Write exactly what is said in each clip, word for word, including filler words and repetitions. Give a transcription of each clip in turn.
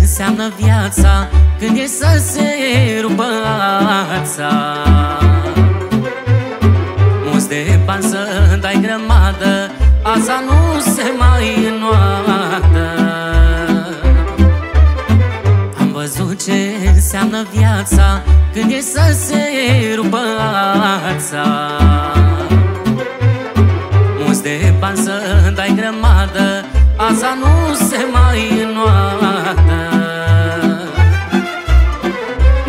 Înseamnă viața când e să se rupă ața. Mulți de bani să dai grămadă, ața nu se mai înnoată. Am văzut ce înseamnă viața când e să se rupă ața. Mulți de bani să dai grămadă, ața nu se mai înnoată.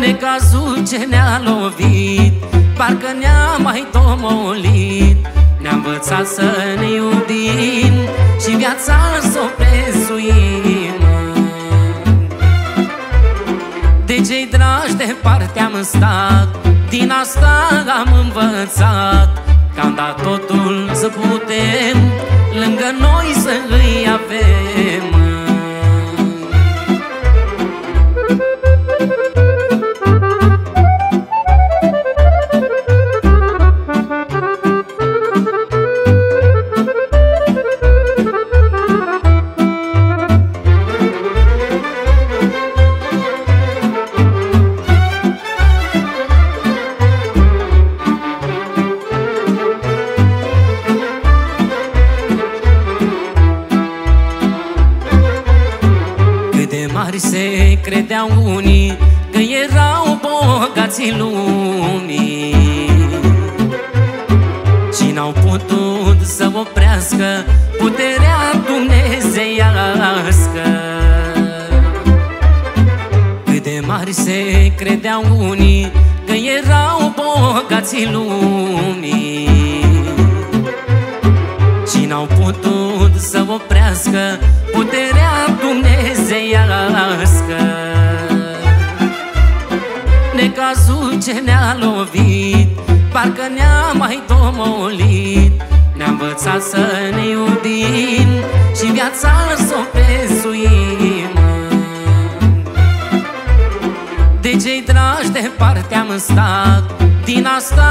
Necazul ce ne-a lovit, parcă ne-a mai domolit. Ne-a învățat să ne iubim și viața s-o prețuim. De cei dragi departe am stat, din asta am învățat că am dat totul să putem, lângă noi să îi avem. Se credeau unii că erau bogații lumii și n-au putut să oprească puterea dumnezeiască. Cât de mari se credeau unii că erau bogații lumii și n-au putut să oprească puterea dumnezeiască. Necazul ce ne-a lovit, parcă ne-a mai domolit. Ne-a învățat să ne iubim și viața s-o prețuim. De cei dragi departe am stat, din asta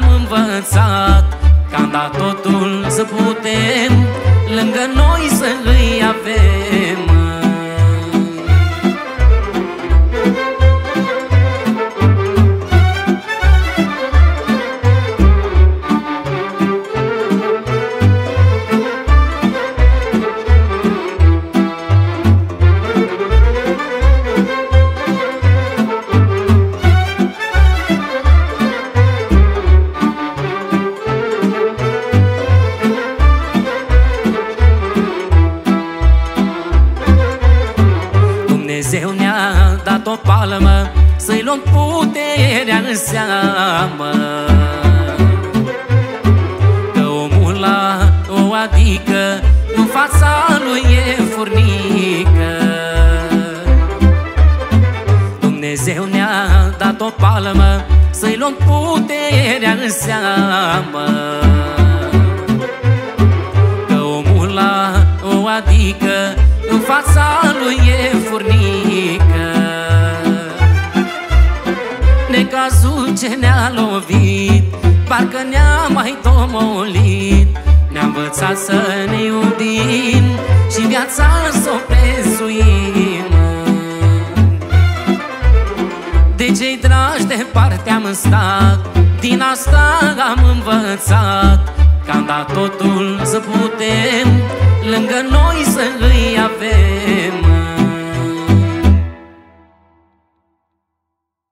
am învățat că am dat totul să putem, lângă noi să îi avem. Dumnezeu ne-a dat o palmă, să-i luăm puterea în seamă. Că omul la o adică, în fața lui e furnică. Dumnezeu ne-a dat o palmă, să-i luăm puterea în seamă. Că omul la o adică, în fața lui e furnică. Necazul ce ne-a lovit, parcă ne-a mai domolit. Ne-a învățat să ne iubim și viața s-o prețuim. De cei dragi departe am stat, din asta am învățat că am dat totul să putem, lângă noi să îi avem.